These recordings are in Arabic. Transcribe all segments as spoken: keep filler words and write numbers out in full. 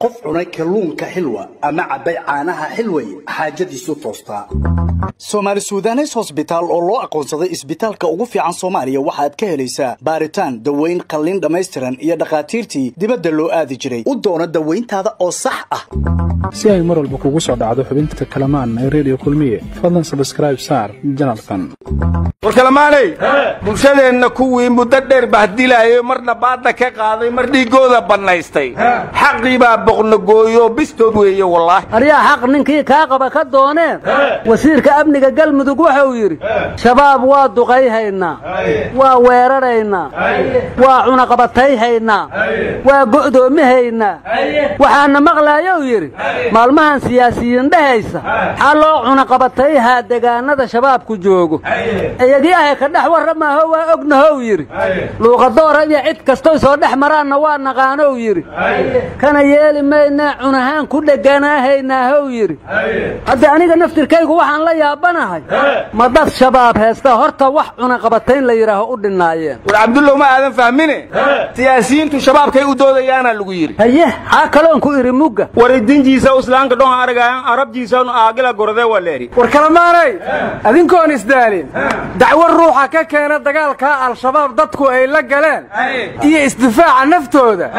قف عناي كلونكا حلوة أما عباي عاناها حلوة حاجة دي سو توسطا سومالي سودانيس هوسبيتال أو لو أقونصدي إسبيتالكا أوغو فيعان سوماليا waxaad ka helaysaa baaritaan daweyn qalliin dhamaystiran iyo dhaqaatiirtii dibadda loo aadi jiray u doona daweyntaada oo sax ah si ay mar walba kugu soo dhacdo xubinta kalamaan ee radio kulmiye fadlan subscribe saar janalkan war kalamaanay bulshadeenna kuwii muddo dheer bahdilaayay marna baadna ka qaaday mar dhigooda banaystay xaqii baa boqno gooyo bistood weeyo wallahi ariya xaq ninkii ka qaba ka dooneen wasiirka abniga galmudug waxa uu yiri shabaab waa duqay hayna waa weerarayna waa cuna qabatay hayna waa go'doomi hayna waxaana maqlaayo uu yiri maalmahan siyaasiyiin dhahaysa xaloo cuna qabatay ha deegaanada shabaabku joogo ayagii ay ka dhax warama hawa ognahow yiri luuqadoor ay cid kasto soo dhax maraana waa naqaanow yiri kana yeelimayna cunahan ku dhaganaahayna haw yiri hadda aniga naftirkaygu waxaan la yaabanahay madad shabaab heesta horta wax cuna qabatayn la yiraahdo u dhinaayeen war abdullah ma aadan fahmine siyaasiyiintu shabaabkay u doodayaan lagu yiri haye ha kaloon ku iri mugga war idinjiisa islaanka dhon aragayaan arabjiisaan aagala gorday waleeri war kala maaray adinkoon isdaalin دعوة الروحة كاكينا دقال كاقل الشباب دادكو اي لقلان ايه استفاع نفتو ده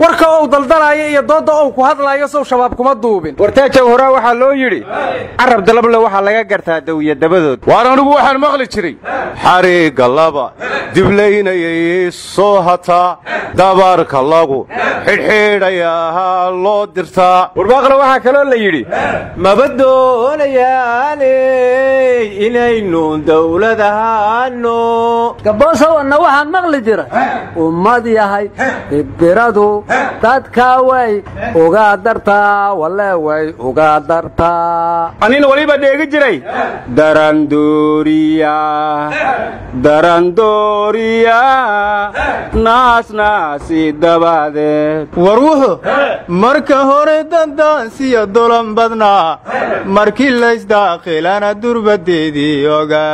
وركا او دلدلا ايه دودو او كوهدلا يسو شبابكو مدوبين ورتاكا وراوحا لو يري عرب دلبلا وحا لغا قرتا دوية دبادود وارانوبو وحا المغلتشري حاري قلابا دبلين ايه صوحتا دابارك اللاغو حلحير اياها اللو درتا ورباقلا وحا كلون ليري ما بدو ليالي إلي نون ولدها أنو كبوسه أنو واحد مغلي جرا ومادي هاي برادو تات كاوي وقادرتا ولا وي وقادرتا أنين ولي بدي جري درندوريا درندوريا ناس ناسي دبادة وروح مركهور دانسي الدولم بدنا مركي ليس داخلنا دربدي دي يوغا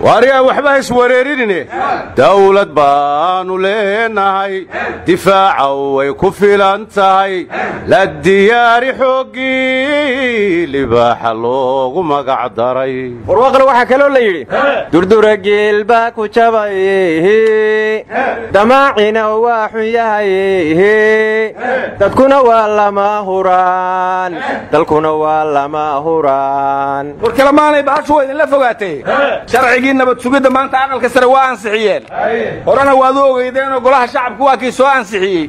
واريا وحبا يسوريريني دولة بانو ليناي دفاع ويكفي لانتاي لا دياري حقي لباح اللوغ مقعدري ورواق الواحة كالو ليلي دردور اقيل باكو شبايه دماعينا واحيايه تدكون والا ما هوران تلكون والا ما هوران والكلماني باشوين اللي فوقاتي شرعينا بتسوقد ما أنت عقل كسر وان سعيان ورانا وذوق يدينا وقولها شعب كواكي سوان سعي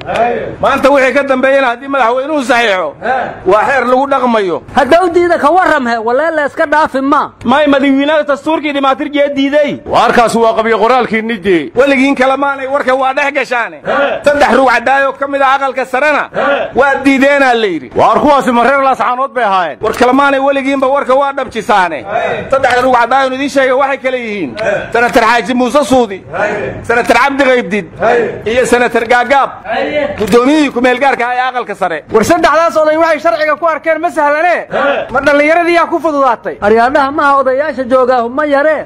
ما أنت وحي كده مبينها دي ما هو صحيحه وحير لو نغميه هدا ودي ذاك ورمها ولا لا اسكدها في ما ما يمدينا الدستور كده ما ترجع دي ذي واركاس واقبي قرالك الندي ولقين كلاماني وركه واضح كشاني تدح روع دايو كم إذا عقل كسرنا ودي ذينا الليري واركواس مرير لا سعنود بهاين وركلاماني ولقين بوركه واضح بتشساني تدح روع دايو ندي شيء waxay kale yihiin sanatar Haaji Muuse Suudi sanatar Cabdi Qaybdid iyo sanatar Gaagaab gudoomiye ku meel gaarka ah ee aqalka sare war saddexdaas oday waxay sharciga ku arkeen ma sahlane ma dhalinyaradii ku fududaatay aryaadaha ma odayaasha jooga ma yareen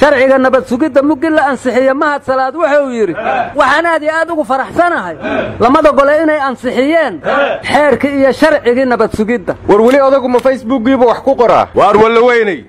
sharciga nabad sugida mugil la ansixiyo mahad salaad waxa uu yiri waxaanaad aad ugu faraxsanahay lamada gole inay ansixiyeen xeerka iyo sharciga nabad sugida war wali odagu ma Facebook-giiba wax ku qoraa war wala weynay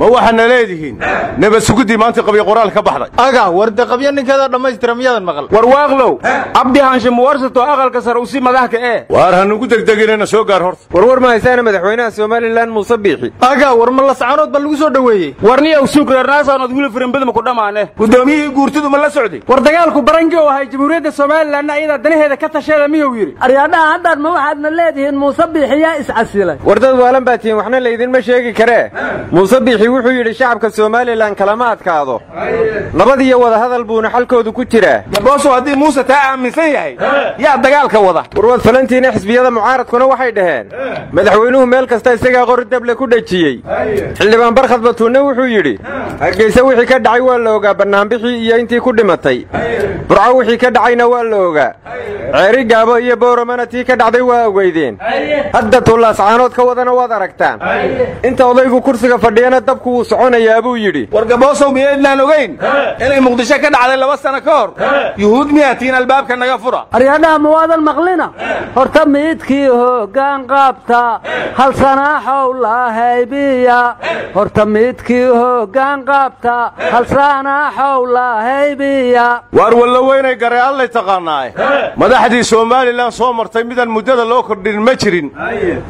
ma waxana leedihiin نبى سكودي ما تقبل قرال كبحرة. أجا ورد قبيان كذا دمج ترمية المغل. ورواغلو. عبد هانش موارس تو أغل كسر وسي مذاك إيه. وارهنوجودك دقيرنا شو جارهرت. ورور ما يسأنا مدحونا سوماليلاند مصبيحي. أجا ورم الله سعرات بلوزو دوي. ورني وسكر الراس أنا تقول فريم بدم قدام عنه. قدامي قرتدو ملا سعودي. وردقالكو برنجو هاي جمهورية سوماليلاند إذا دنيه هذا كتر شيء لم يويري. أريانا هذا ما واحد من الذي المصبيحي يأس عسيلة. وردد ولم باتين وإحنا اللي ذي المشاكل كره. مصبيحي وحيد الشعب كسومالي. لان كلامات كاذو نبدي وذا هذا البون حلكو ذو كتيره بوسو هدي موسى تاع مسيحي يا دقال كوضا ورود فلنتين حسبي هذا معارض كنا واحد دهان مدحوينوه ميل كستا يسقى غور الدبل كودجي اللي بان برخط بتونه وحو يري هكا يسوي حكا دعي ولا وقا برنامبخي يا انتي كود متي برعو حكا دعي نوالوجا عريق أبو يبور منتي كدعدي واقويدين هذا طلع سعانات كوذا نواذا ركتان أنت وضيقو كرسك فدينا تبكو سعون يا أبو يدي ورقبوسو بيدنا لوجين إلي مقدشة كدعدي لوسنا كور يهود مياتين الباب كنا يفرع أريانا مواذا المغلنا هرتم يدكيه كان قابتا هل سنا حولها هيبيا هرتم يدكيه كان قابتا هل سنا حولها هيبيا وأرولا وين يقرأ الله تقناعي مدحدي Somaliland soo martay midan muddada loo kordhin ma jirin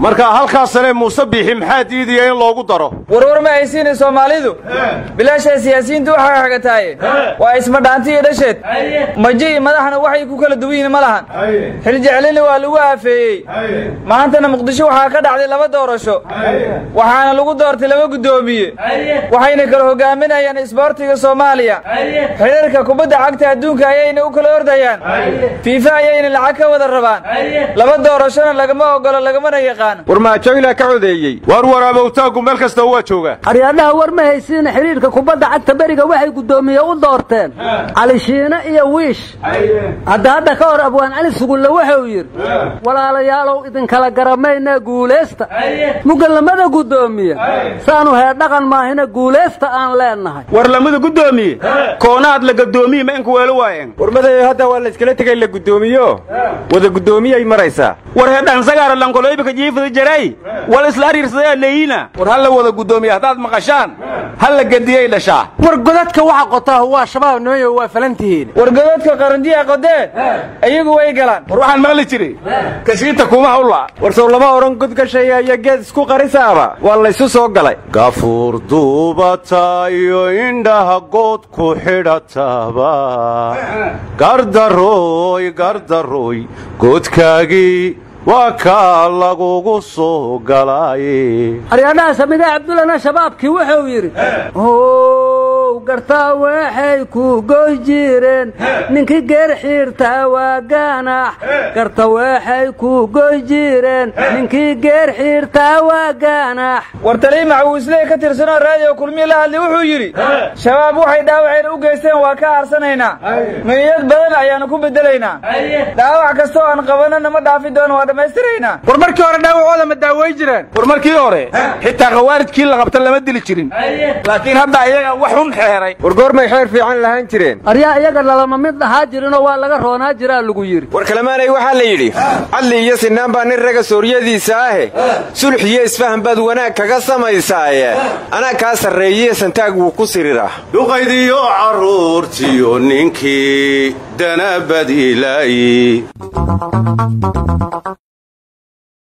marka halkaasna muusabixi maxaa diidayeen loogu daro warwar ma ay siin Soomaalidu bilaash siyaasiyiintu waxa xaga tahay waa isma dhaantii dhasheed majii madaxna waxay ku kala duween ma lahan xil jeclin waa lagu aafeeyay maantana Muqdisho waxa ka dhacday laba doorasho waxaana lagu doortay laba gudoomiye waxayna kala hogaaminayaan isboortiga Soomaaliya xeerarka kubadda cagta adduunka ayayna u kala ordayaan FIFA ayayna lacag وأنا أقول لك أن أنا أقول لك أن أنا أقول لك أن أنا أقول لك أن أنا أقول لك أن أنا أقول لك أن أنا أقول لك أن أنا أقول لك أن أنا أقول لك أن أنا أقول لك أن أنا أقول لك أن أنا أقول لك وذا قدومي أي مريسا ورهدا نسجار اللانقلوي بكجيف الجري والإسلام يرسل لينا ورهلا وذا قدومي هذا مقاشان هلا جديه إلى شاع ورجلتك وحقته هو شباب نوي هو فلنتين ورجلتك قرندية قديد أيجو أيجلان وروح المغلي تري كشيء تكوم الله ورسول الله ورنقدك شيء يجد سكو قريسابا والله يسوع قلي غفور دوبتا يندها قط كحرتابا قدروي قدروي كودكاغي وكالا غوغوسو غالاي أريانا سمينا عبد الله أنا شبابكي وحويري gartaa waxay ku goojireen ninki geer xirta waa ganax gartaa waxay ku goojireen ninki geer xirta waa ganax wartali macuuslee ka tirsanaa raadiyo kulmi la hadli wuxuu yiri shabaab waxay dhaawaceen u geysteen waa ka harsanayna niyad badan ayaan ku bedelaynaa dhaawac kasto aan qabanana ma dhaafi doono waa dhameystirayna war markii hore dhaawacooda ma daaway jireen war markii hore xitaa qawaaridkii la qabtay lama dili jirin laakiin hadda ayaga wax xun ورجور ما يحير في عن لهانجرين. أريا يا قال لما مد هاجرنا والله رونا جرا لقير. وركلمان أي واحد ليري. علي يسنام بان الرجال سوريا دي ساهي. سلح يسفهم بدو أنا كقسم يساهي. أنا كاسر رئيس انتاج وكسر راح. لقيدي عرورتي ونكي دنا بديلاي.